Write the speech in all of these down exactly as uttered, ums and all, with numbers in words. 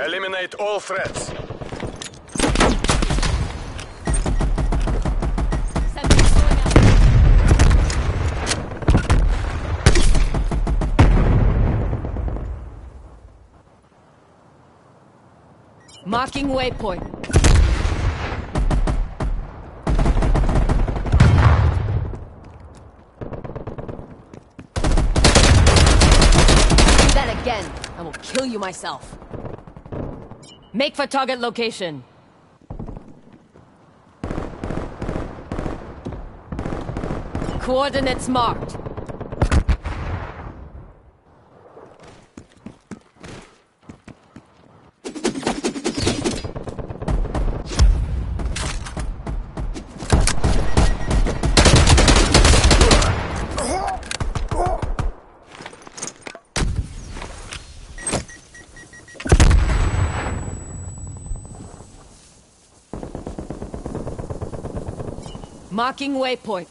Eliminate all threats. Marking waypoint. Do that again. I will kill you myself. Make for target location. Coordinates marked. Marking waypoint.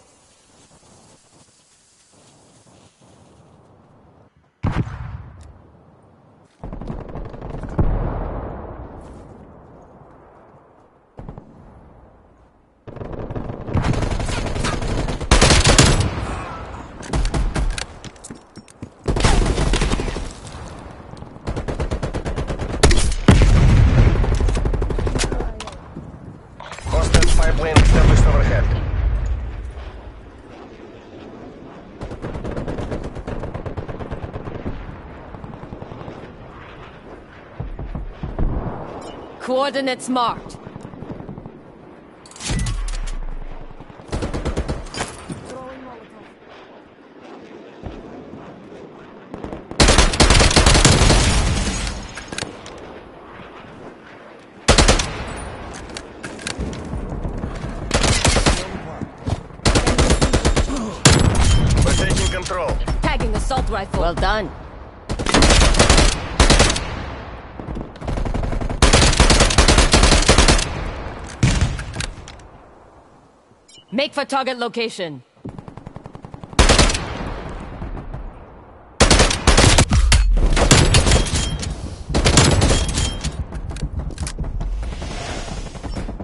Hostage pipeline established overhead. Coordinates marked. We're taking control. Tagging assault rifle. Well done. Make for target location.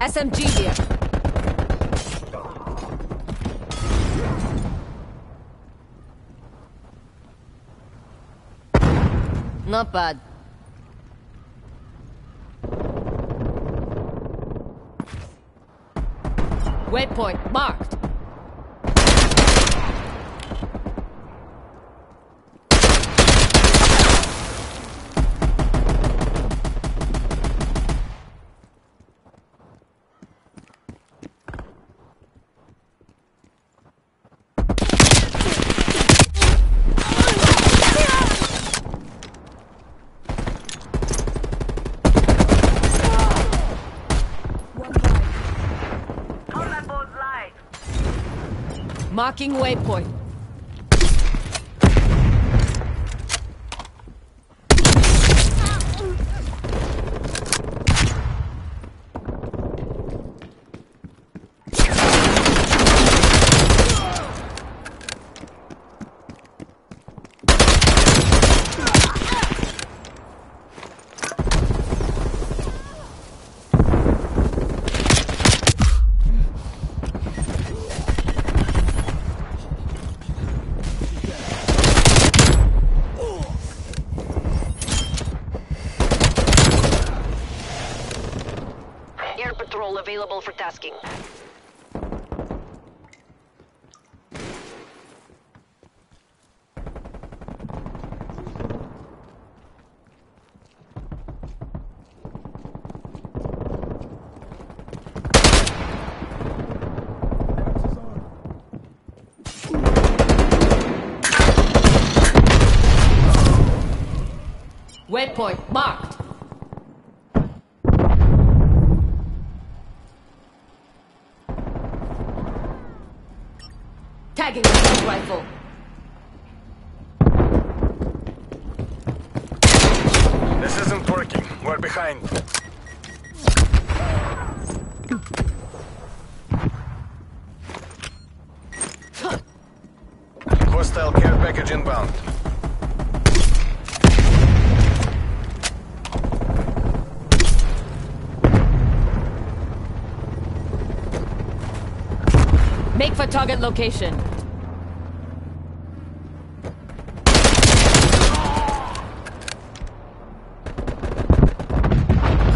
S M G here. Not bad. Waypoint marked. Marking waypoint. Patrol available for tasking. Waypoint marked. Tagging assault rifle. This isn't working. We're behind. Hostile care package inbound. Make for target location.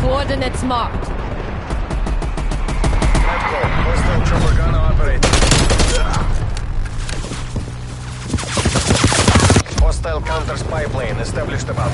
Coordinates marked. Hostile trooper gun operating. Hostile counter spy plane established above.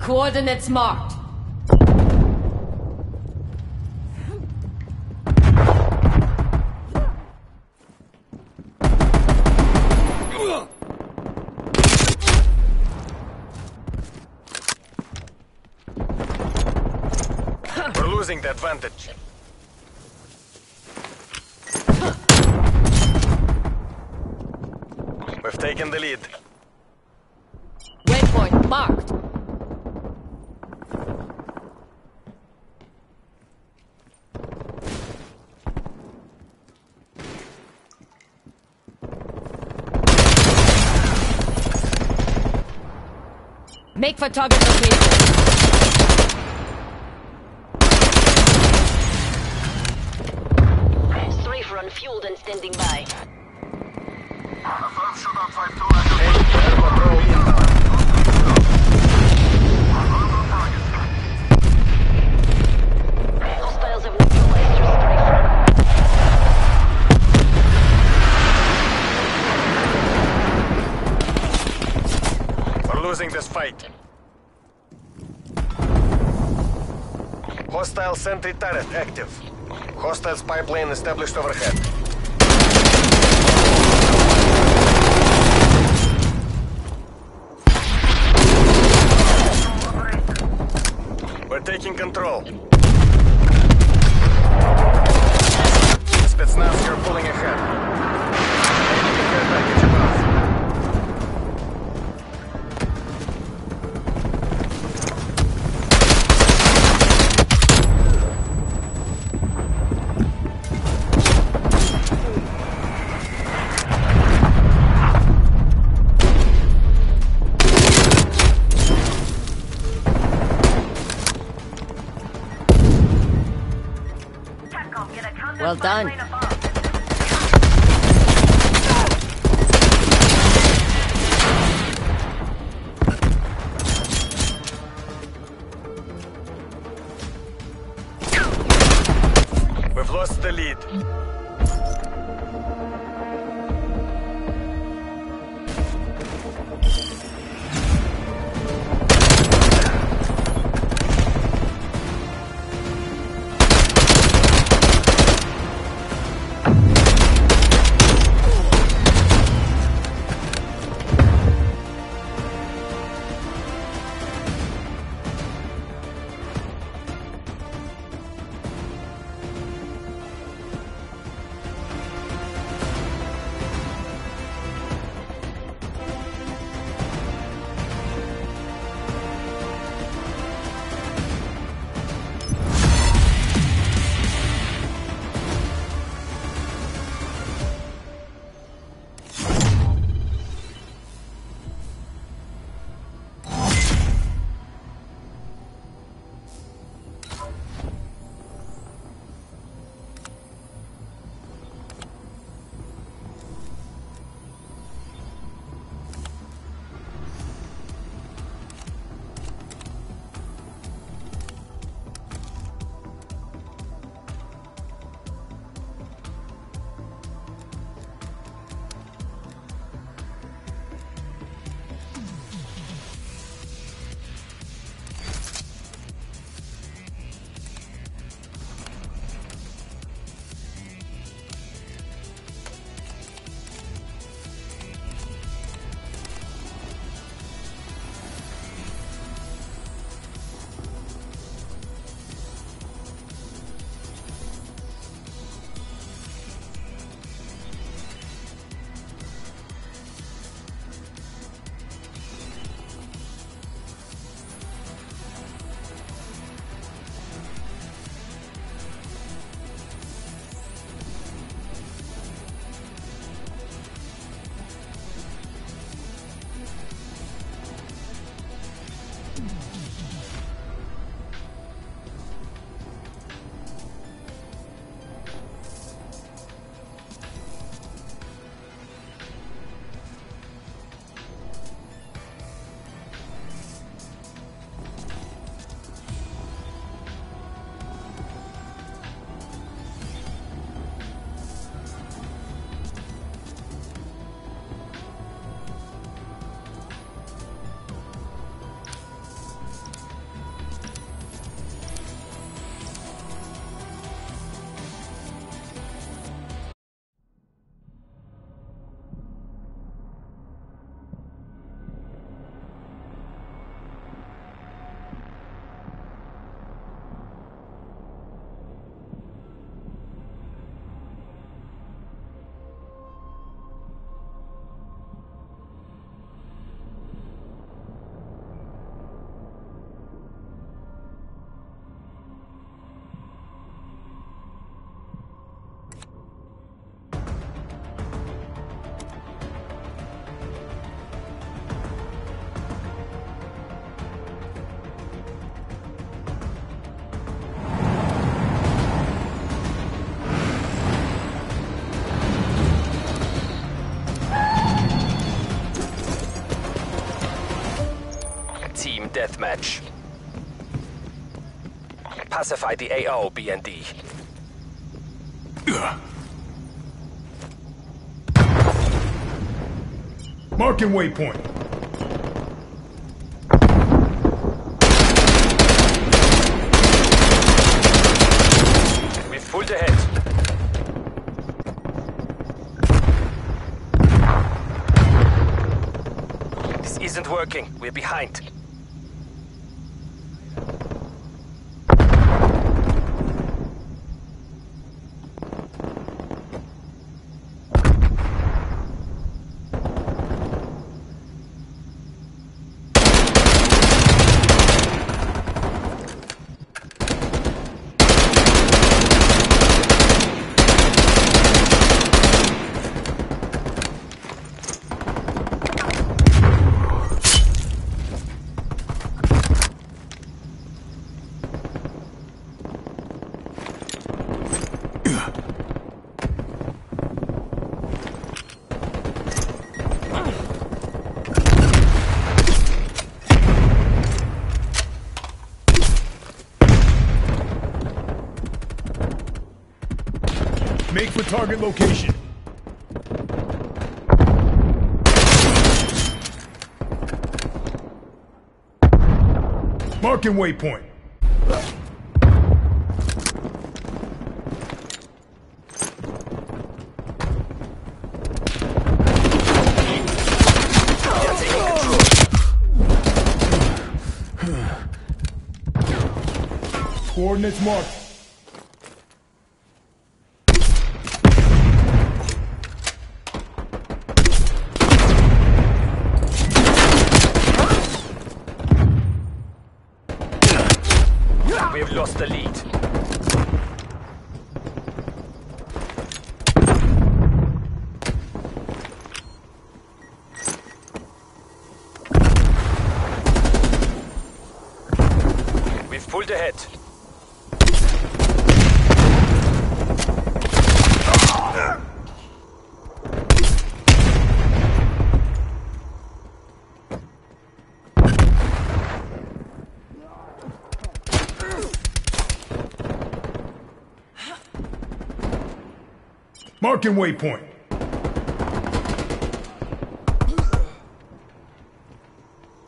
Coordinates marked. We're losing the advantage. We've taken the lead. Waypoint marked. Make for target location. Strafe run fueled and standing by. Hostiles have neutralized your strafe run. We're losing this fight. Hostile sentry turret active. Hostile spy plane established overhead. We're taking control. Spetsnaz, you're pulling ahead. Enemy care package Well done. We've lost the lead. deathmatch. Pacify the A O, B and D. Marking waypoint. We've pulled ahead. This isn't working. We're behind. Make for target location. Marking waypoint. Coordinates marked. We have lost the lead. We've pulled ahead. Marking waypoint.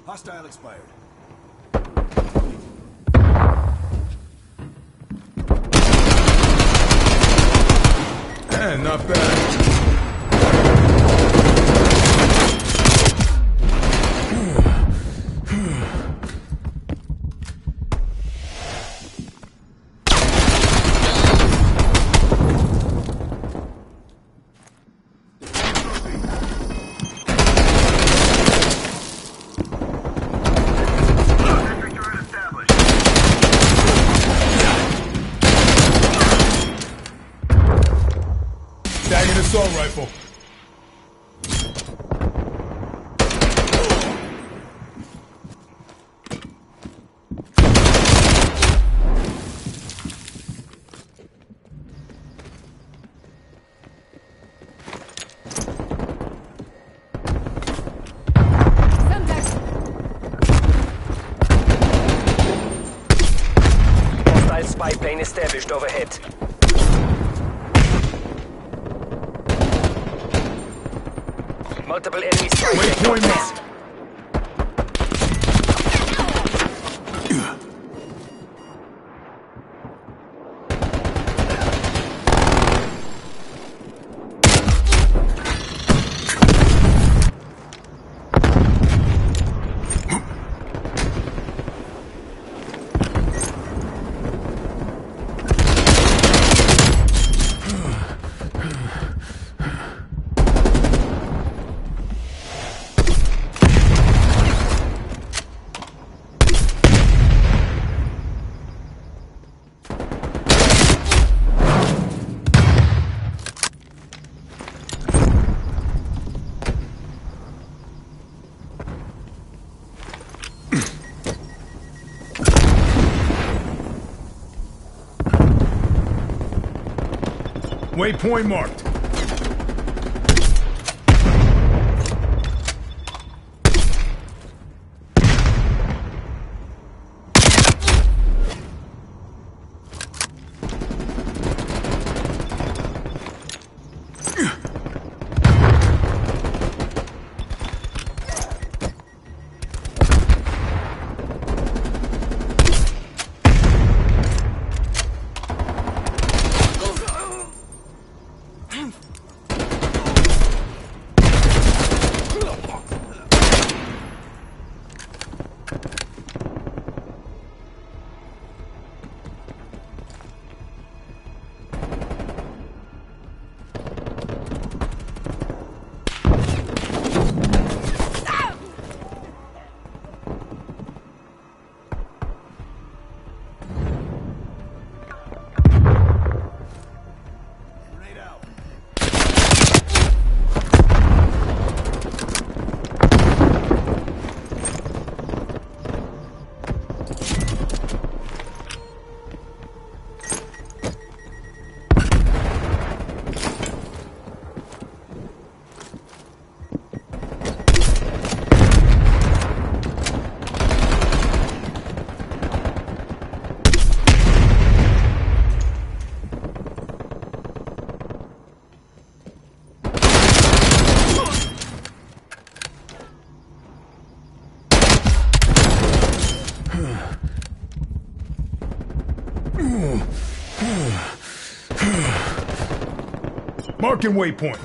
Hostile expired. And not bad. Assault rifle. Hostile spy plane established overhead. Multiple enemies. Waypoint. Waypoint marked. fucking waypoint.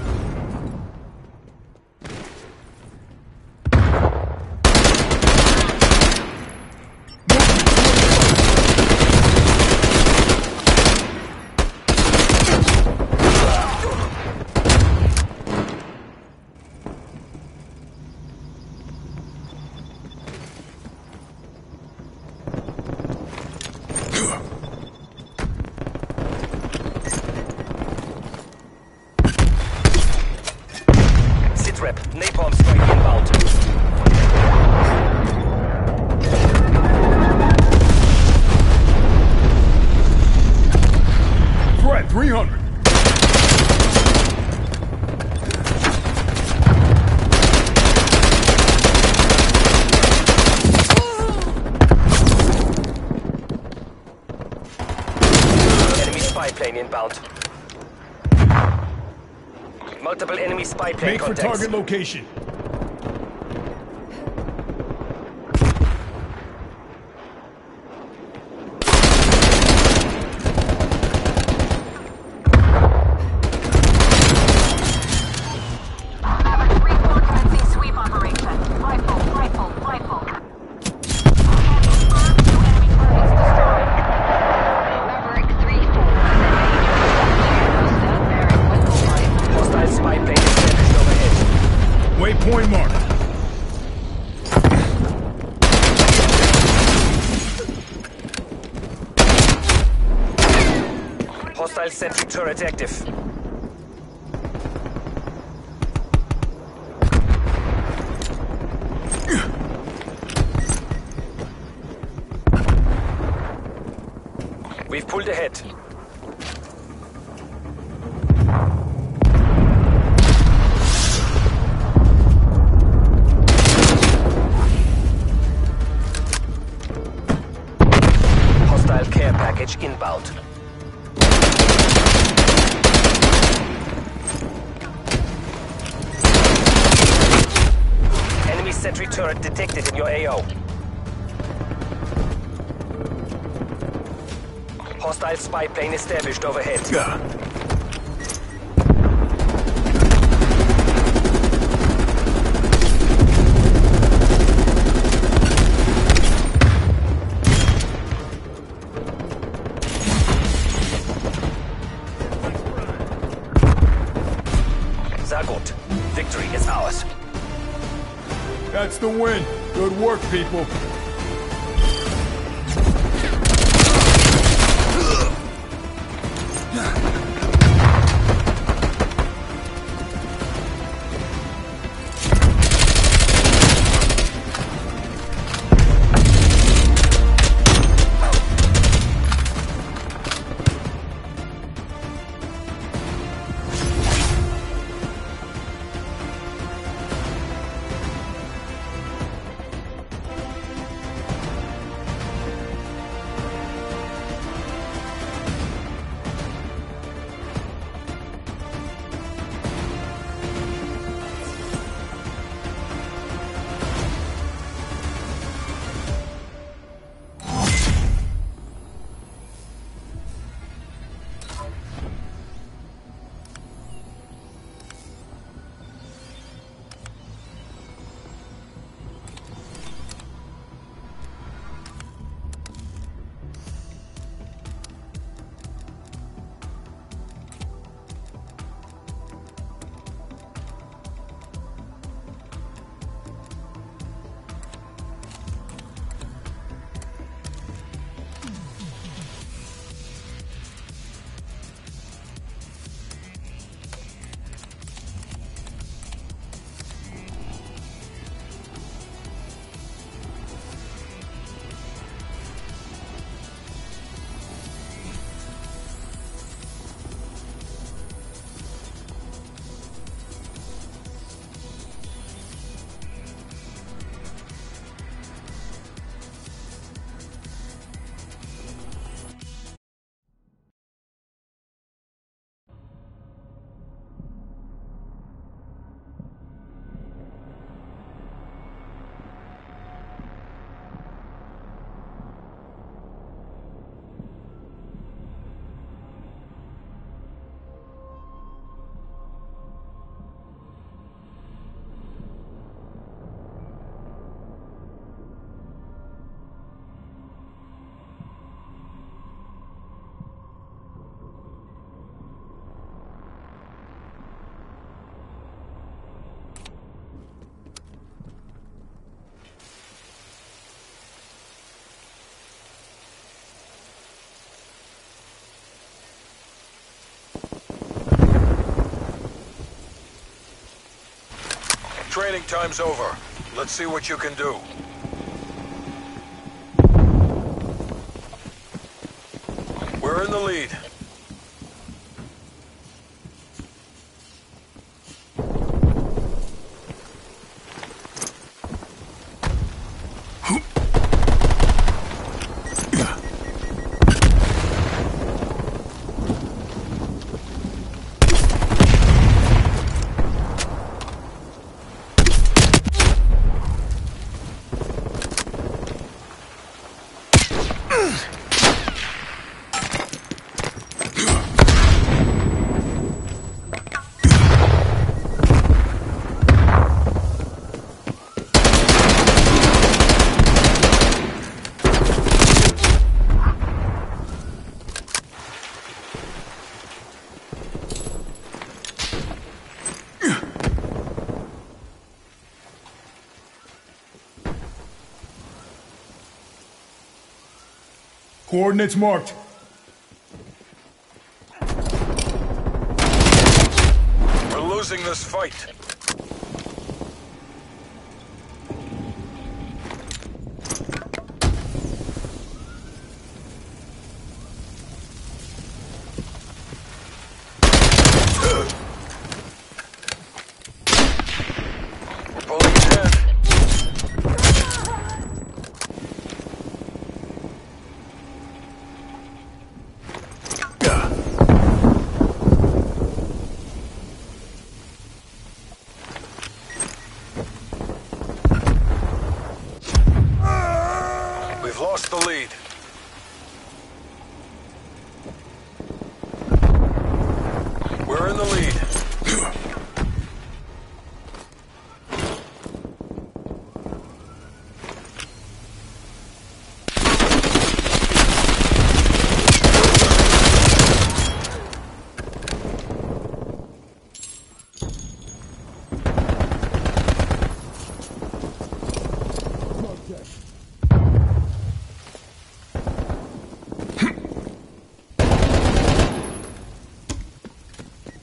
Multiple enemy spy plane Make contacts. For target location. Waypoint mark. Hostile sentry turret active. We've pulled ahead. Inbound. Enemy sentry turret detected in your A O. Hostile spy plane established overhead. Yeah. Victory is ours. That's the win. Good work, people. training time's over. Let's see what you can do. We're in the lead. Coordinates marked. We're losing this fight. We've lost the lead. We're in the lead.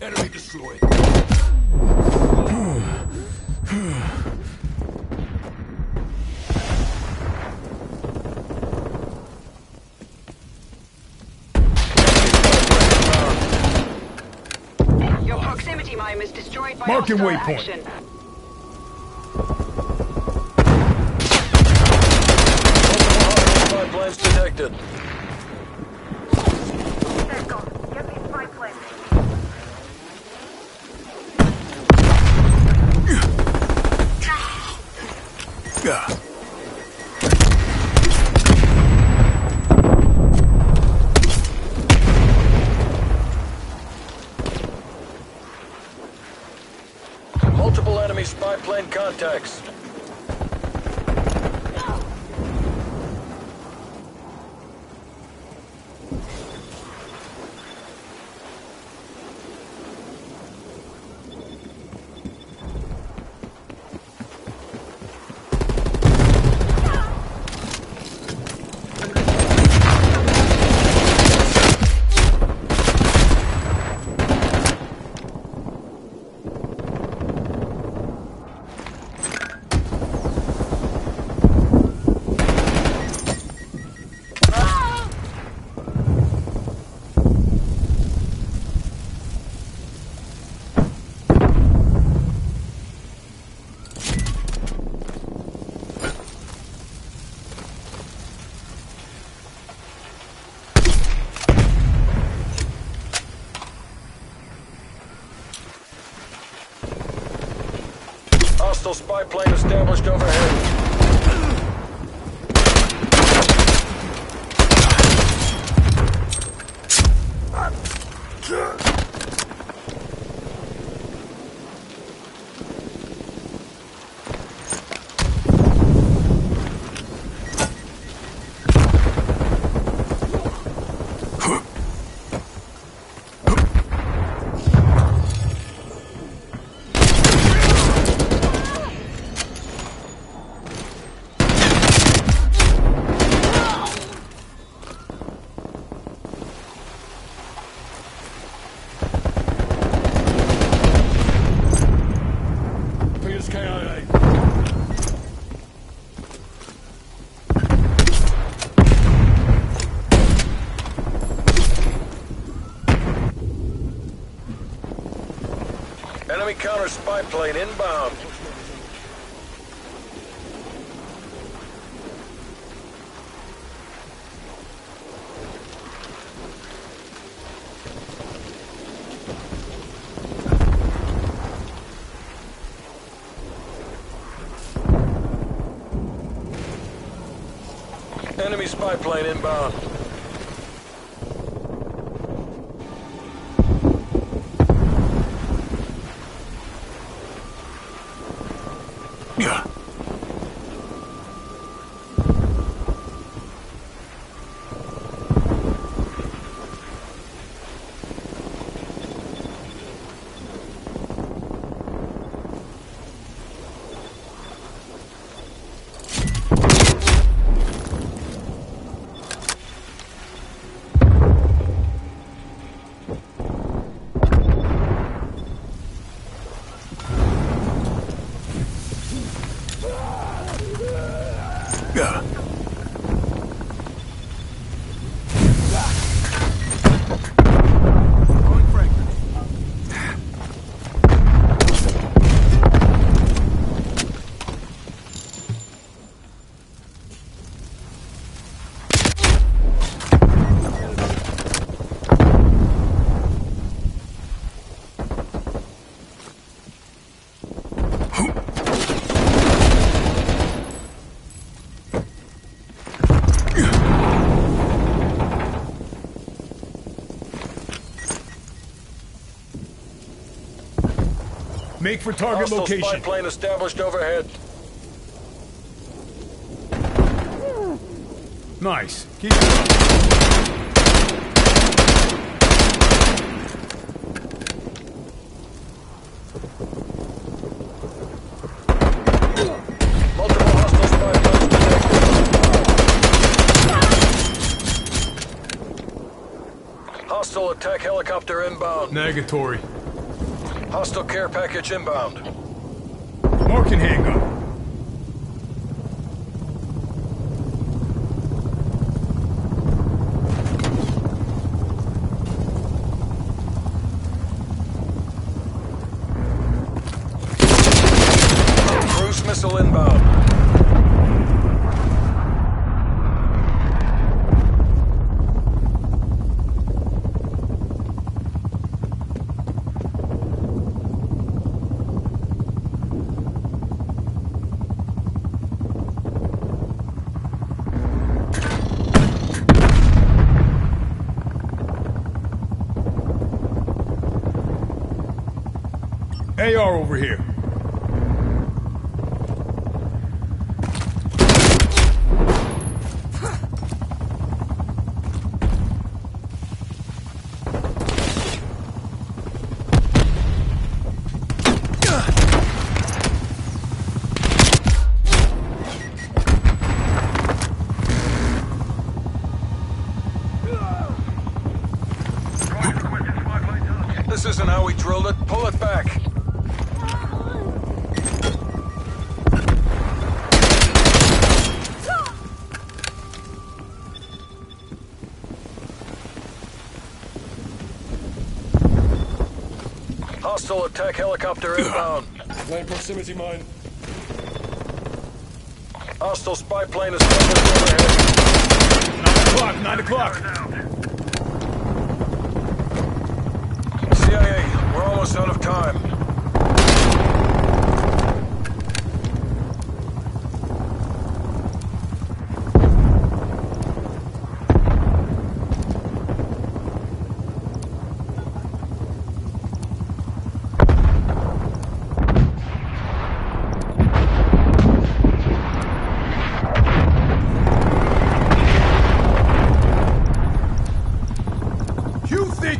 Enemy destroyed. Your proximity mine was destroyed by marking hostile action. Waypoint. Blast detected. Yeah. Multiple enemy spy plane contacts. Hostile spy plane established overhead. Enemy counter spy plane inbound. Enemy spy plane inbound. Yeah. Make for target Hostile location. Spy plane established overhead. Nice. Keep Hostile attack helicopter inbound. Negatory. Hostile care package inbound. Marking handgun. Cruise missile inbound. A R over here. This isn't how we drilled it. Pull it back. Hostile attack helicopter inbound. Plane proximity mine. Hostile spy plane is overhead. Nine o'clock, nine o'clock. C I A, we're almost out of time.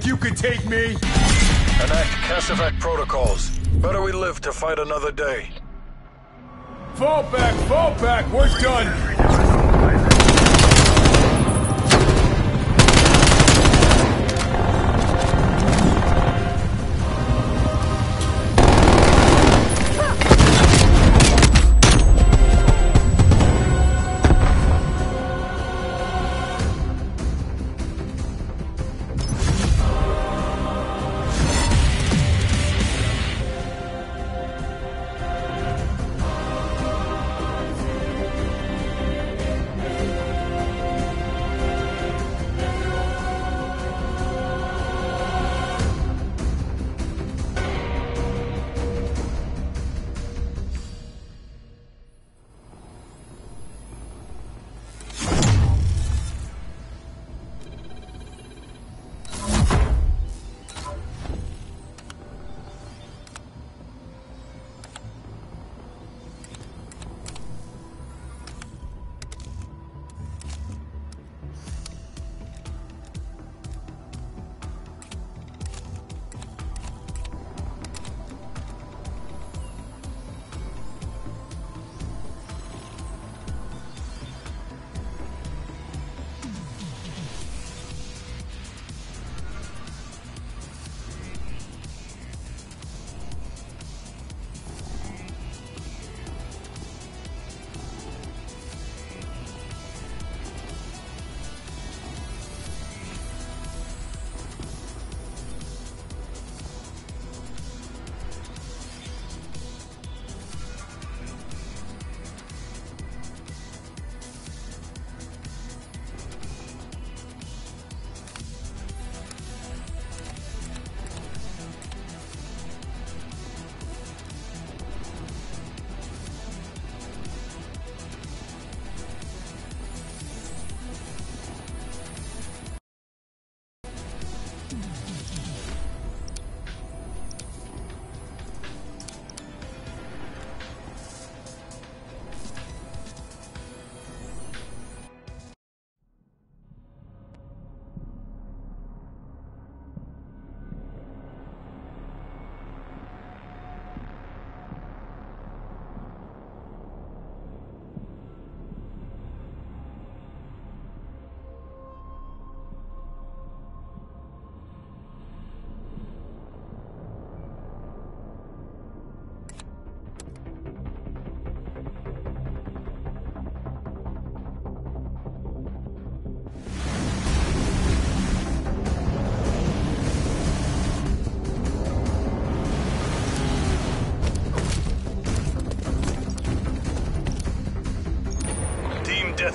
You could take me. Enact Casavac protocols. Better we live to fight another day. Fall back, fall back. We're done.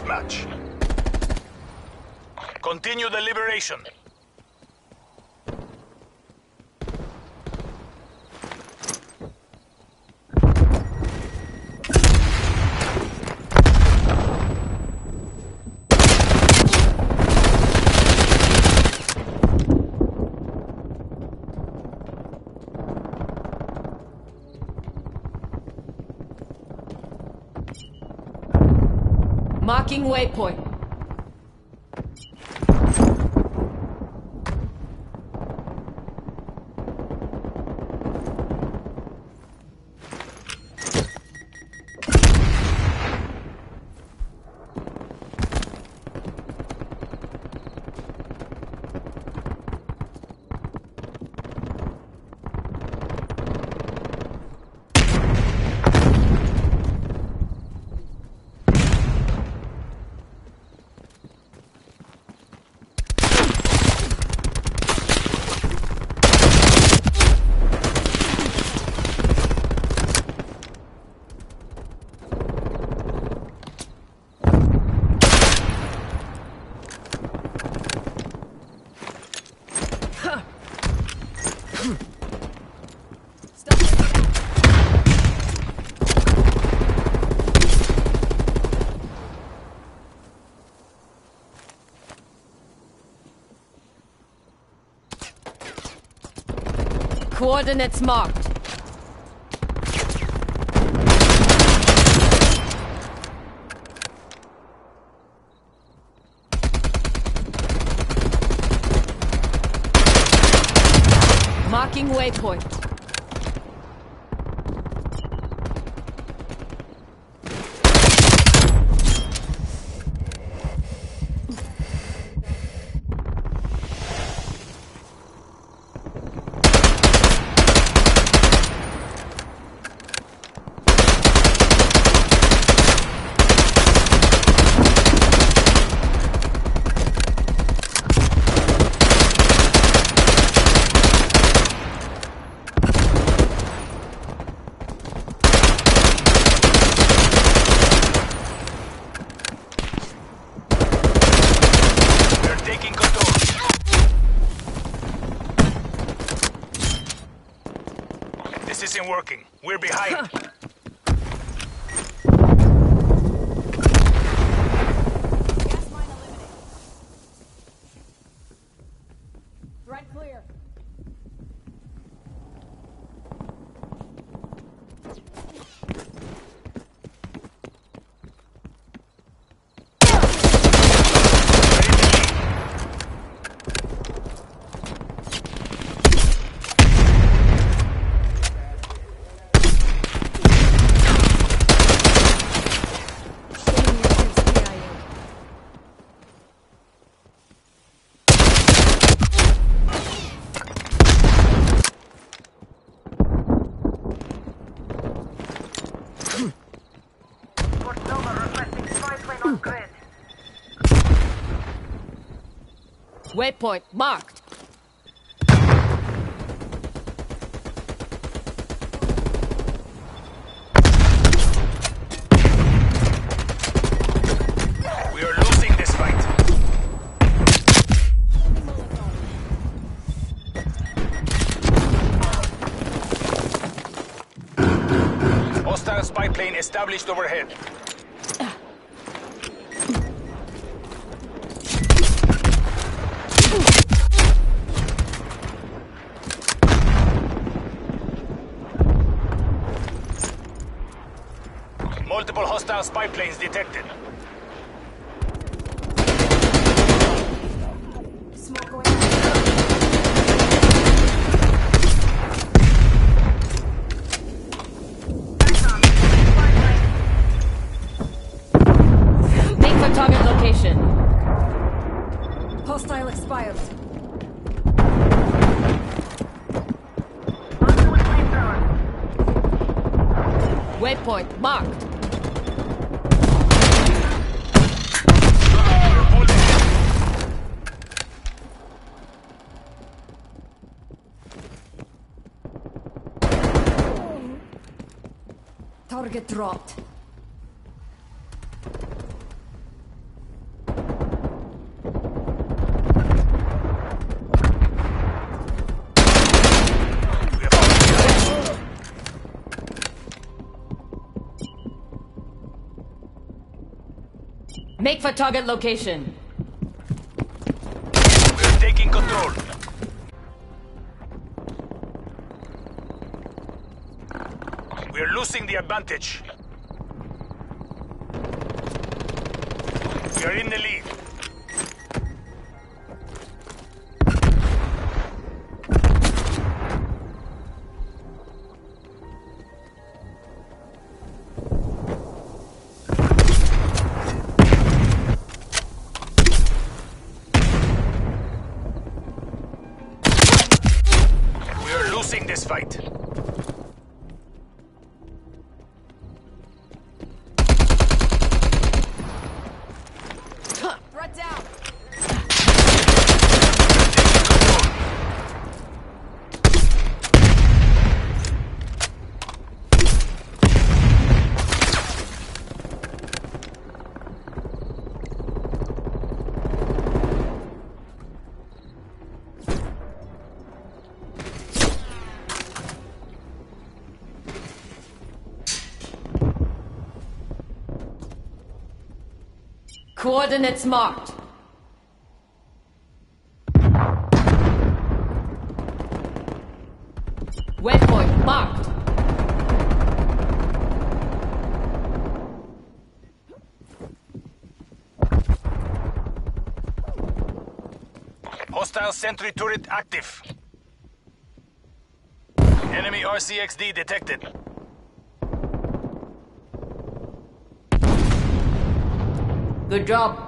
match. Continue the liberation. Marking waypoint. Coordinates marked. Marking waypoint. This isn't working. We're behind. Gas mine eliminated. Threat clear. Waypoint marked. We are losing this fight. Hostile spy plane established overhead. Multiple hostile spy planes detected. Make for target location. Hostile expired. Waypoint marked. Target dropped. Make for target location. We're taking control. We're losing the advantage. We're in the lead. Coordinates marked. Waypoint marked. Hostile sentry turret active. Enemy R C X D detected. Good job.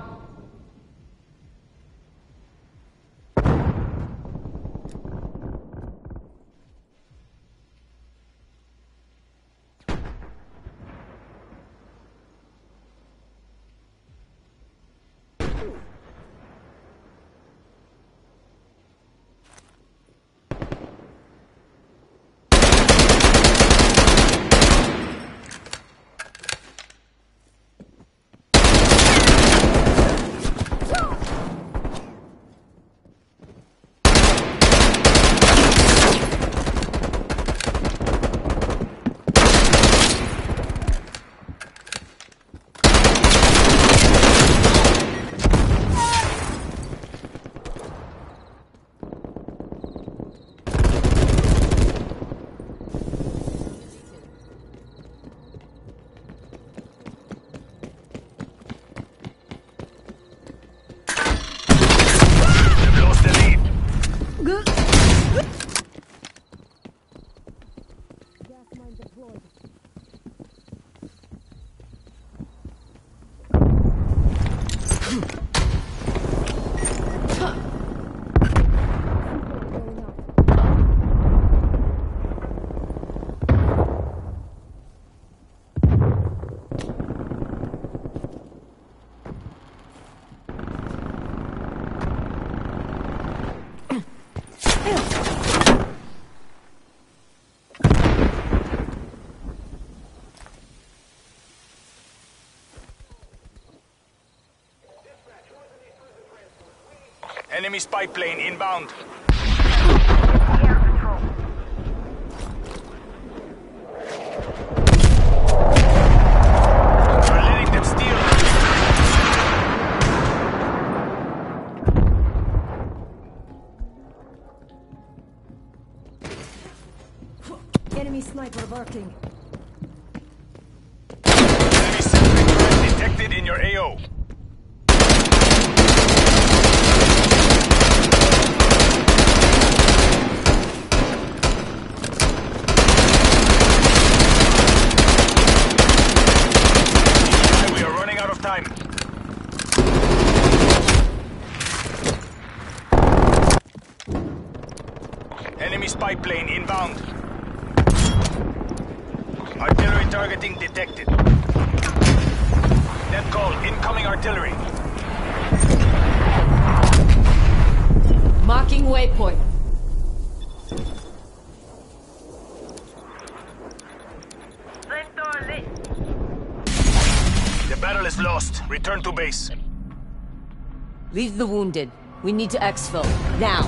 Enemy spy plane inbound. Return to base. Leave the wounded. We need to exfil. Now.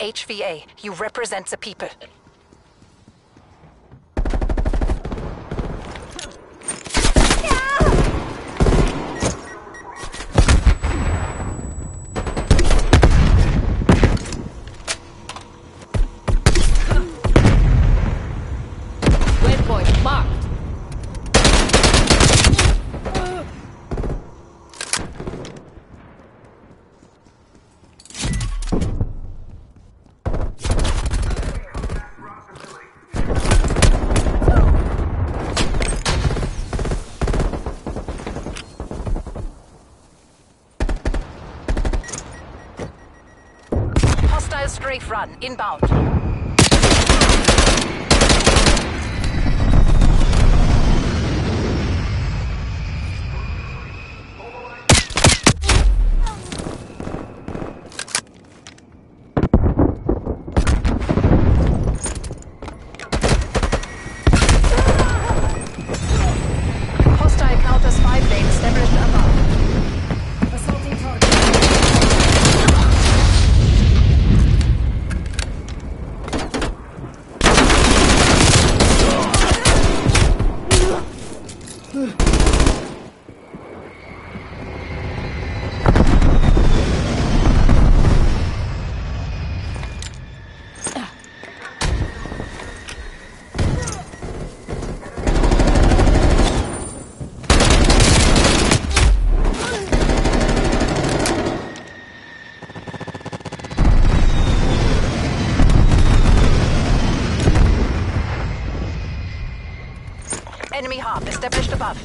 H V A. You represent the people. Strafe run inbound. Enemy hop established above.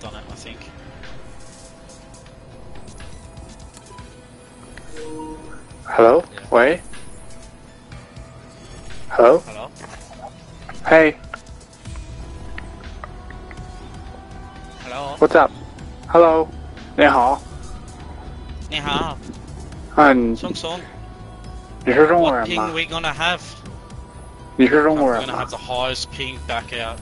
Done it, I think. Hello? Yeah. Wait. Hello? Hello? Hey. Hello? What's up? Hello? 你好。你好。嗯。松松。你是中国人吗？ What ping we gonna have? 你是中国人吗？ We're gonna have the highest ping back out.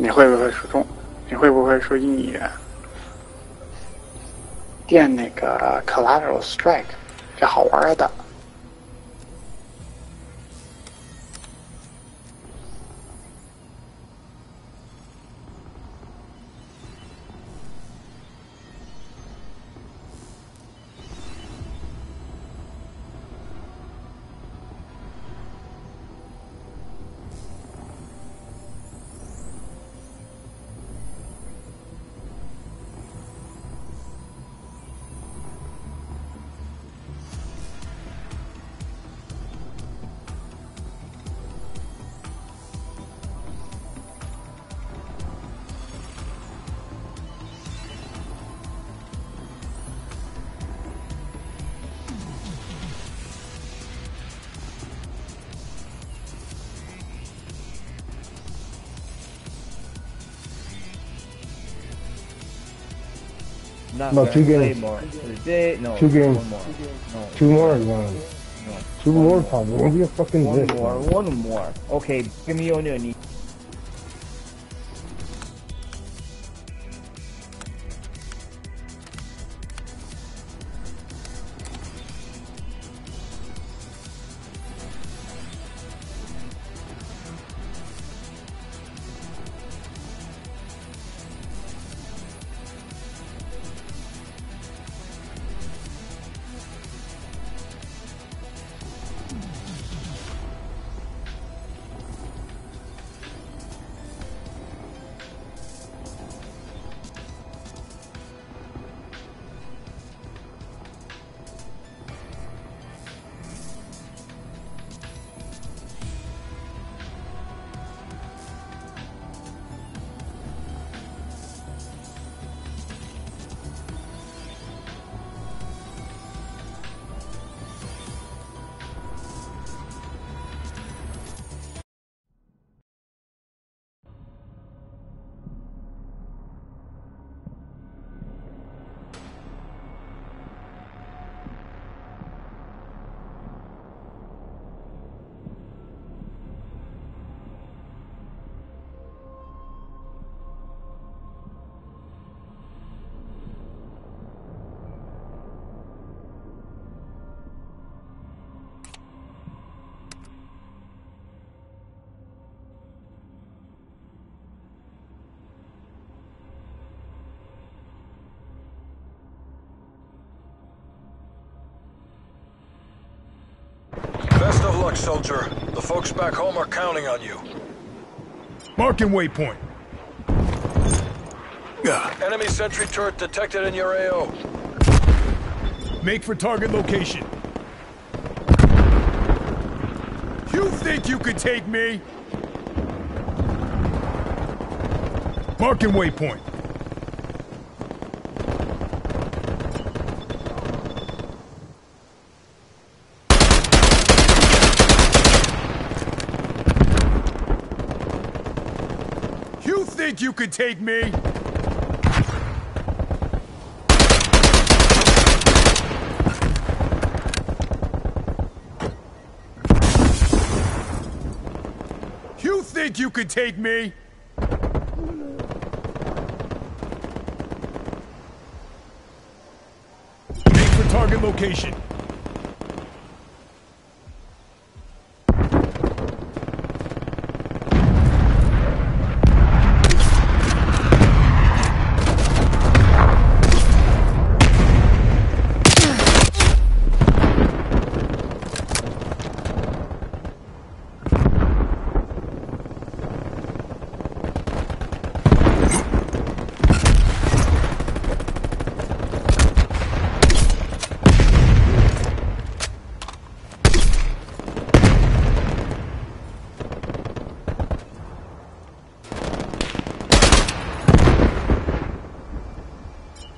你会不会说中？你会不会说英语？练那个 collateral strike， 这好玩的。 Not no, two games. More. Today, no, two games. One more. No. Two more or one? No. Two one more, probably. Won't be a fucking One dick, more, man. one more. Okay, give me on your knee. Best of luck, soldier. The folks back home are counting on you. Marking waypoint. Enemy sentry turret detected in your A O. Make for target location. You think you could take me? Marking waypoint. You could take me. You think you could take me? Make for target location.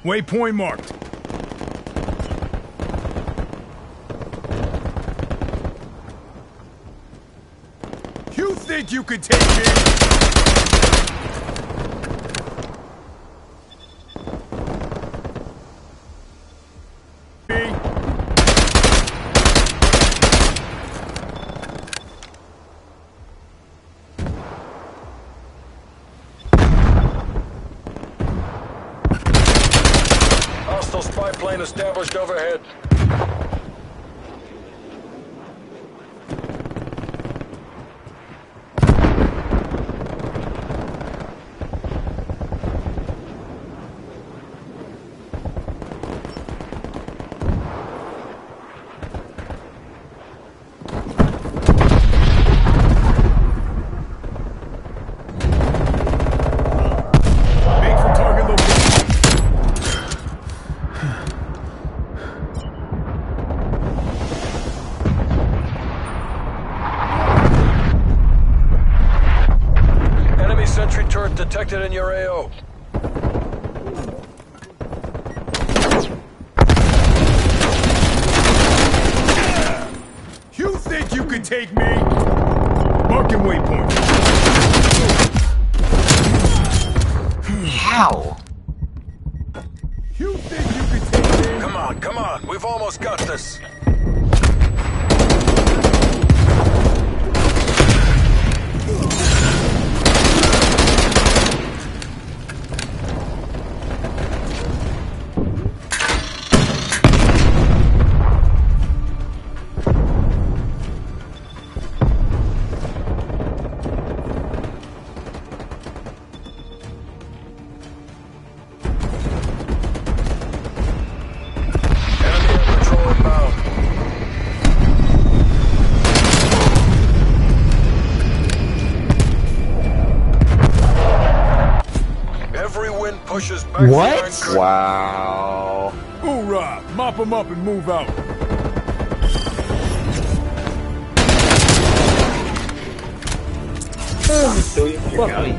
Waypoint marked. You think you could take me? me? plane established overhead. Detected in your A O. You think you could take me? Marking waypoint. How? You think you could take me? Come on, come on. We've almost got this. What? Wow. Hoorah! Mop them up and move out. Oh, so you fuck me.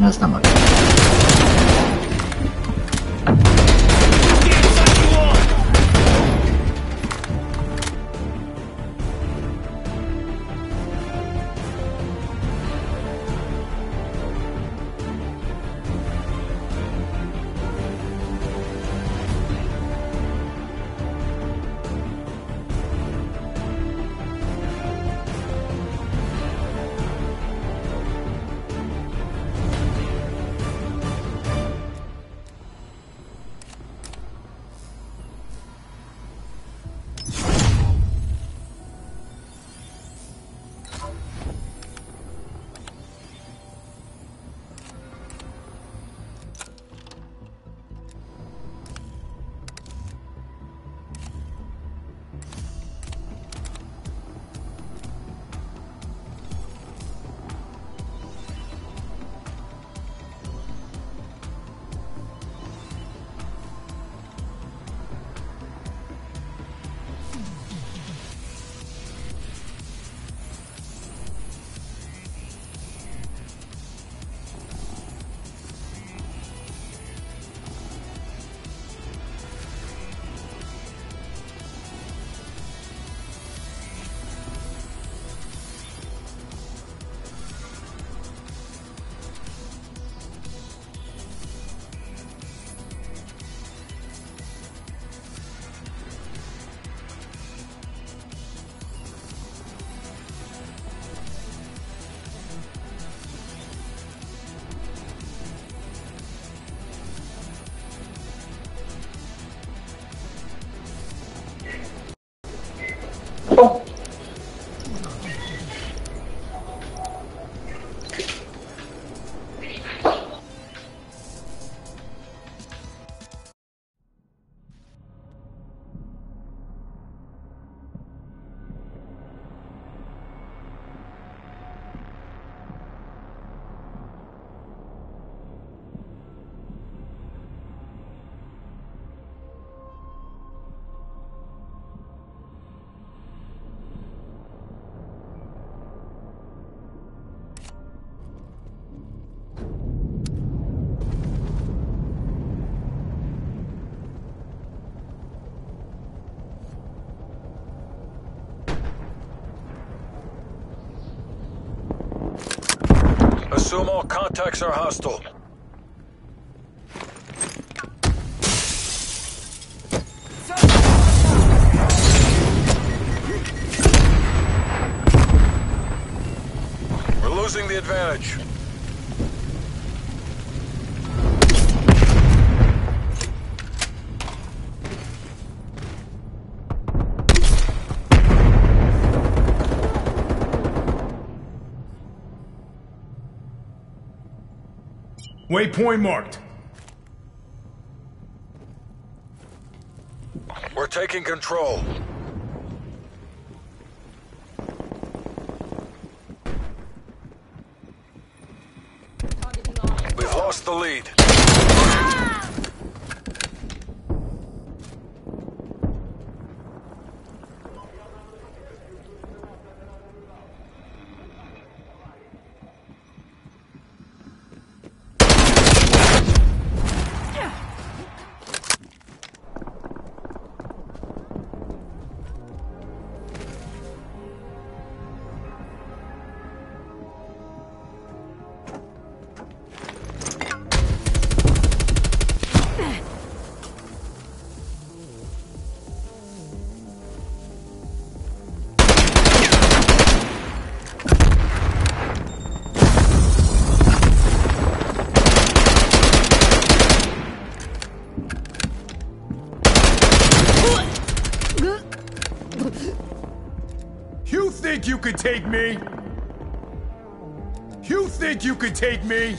That's not much. Assume all contacts are hostile. We're losing the advantage. Waypoint marked. We're taking control. We've lost the lead. Ah! You could take me? You think you could take me?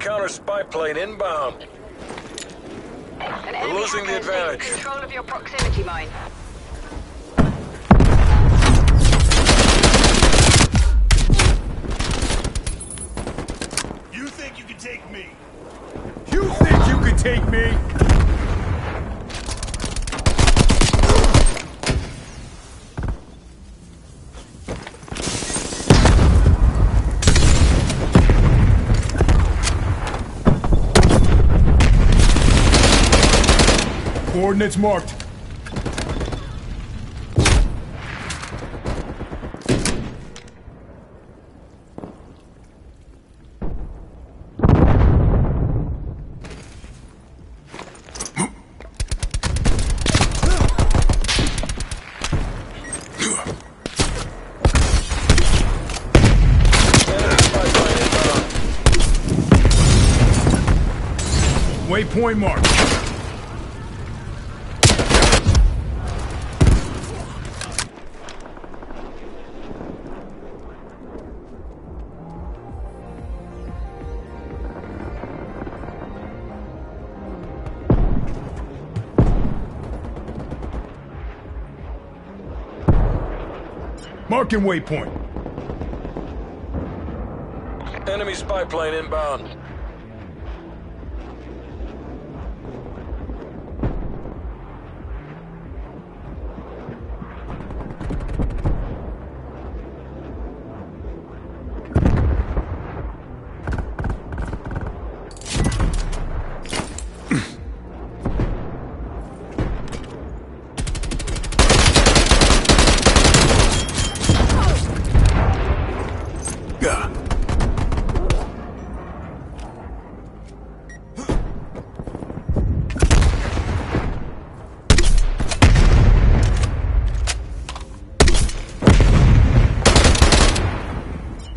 Counter spy plane inbound. We're losing the advantage. Control of your proximity mine. You think you can take me? You think you can take me? Coordinates marked. Waypoint marked. Marking waypoint. Enemy spy plane inbound.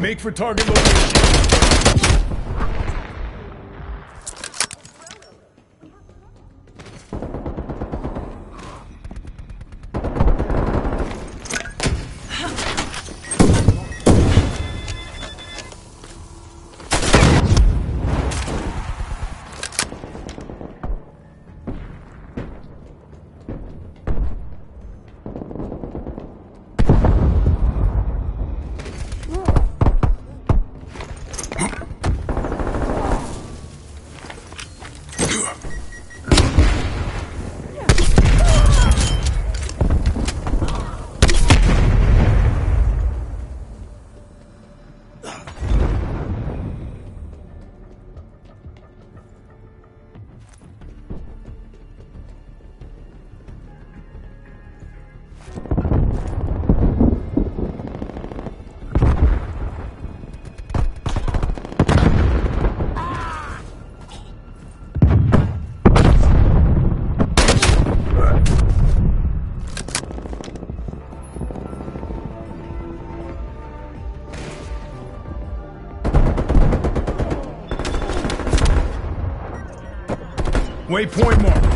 Make for target location. Waypoint marked.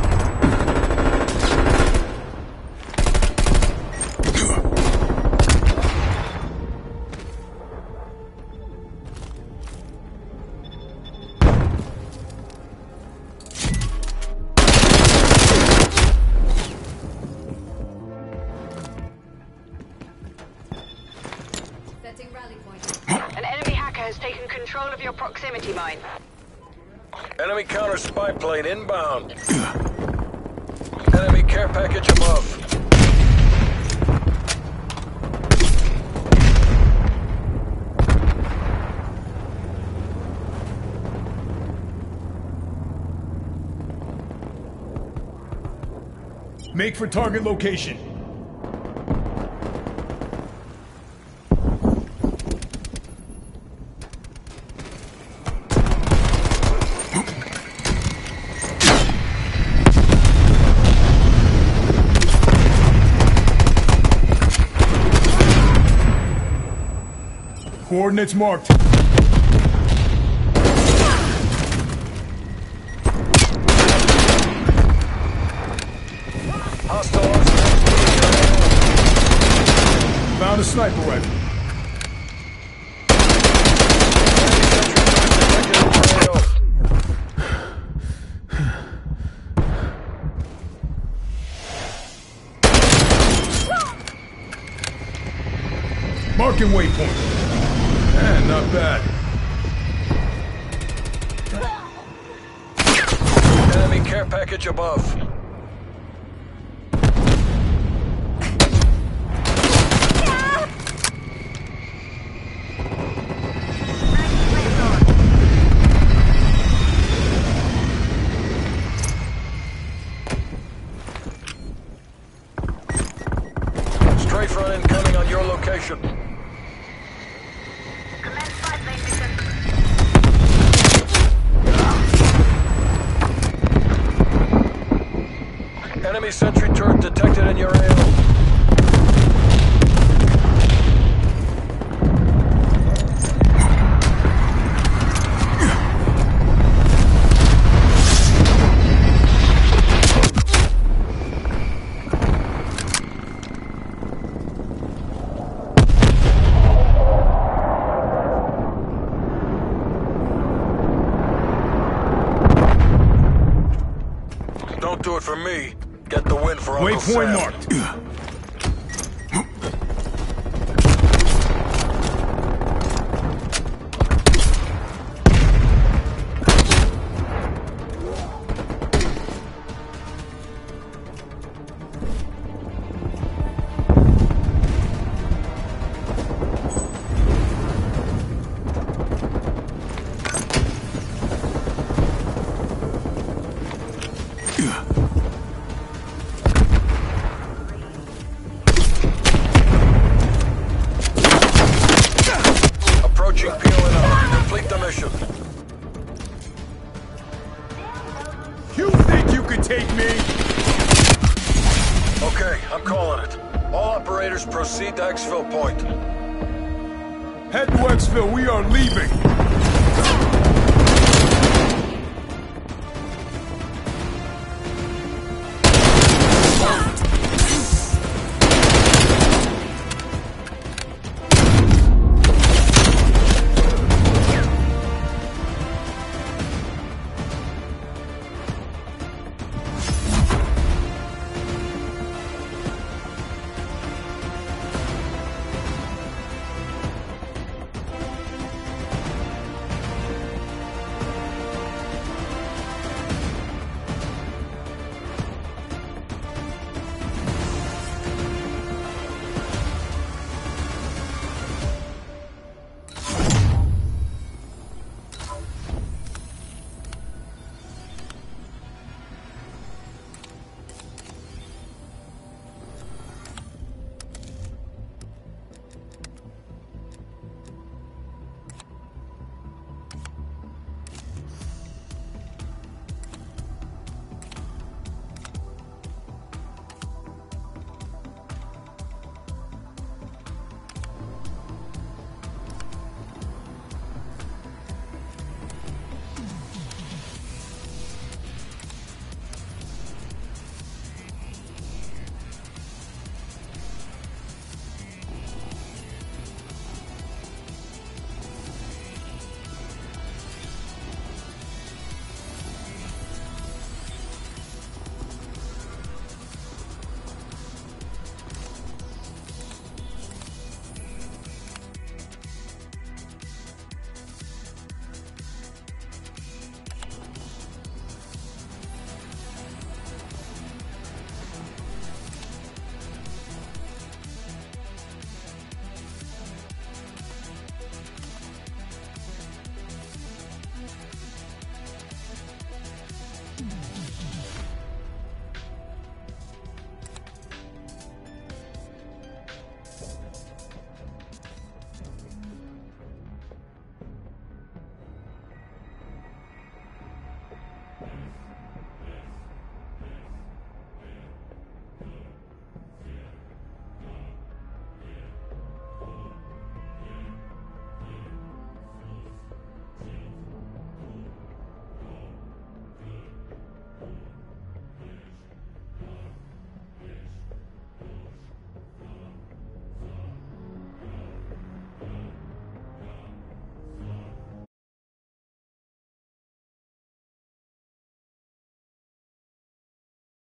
Inbound. Enemy care package above. Make for target location. Coordinates marked. Hostiles. Found a sniper rifle. Marking waypoint. Man, not bad. Enemy care package above. Strafe run incoming on your location. Enemy sentry turret detected in your area. Don't do it for me. Get the win for Uncle Sam. Waypoint marked. Proceed to Exfil Point. Head to Exfil, we are leaving!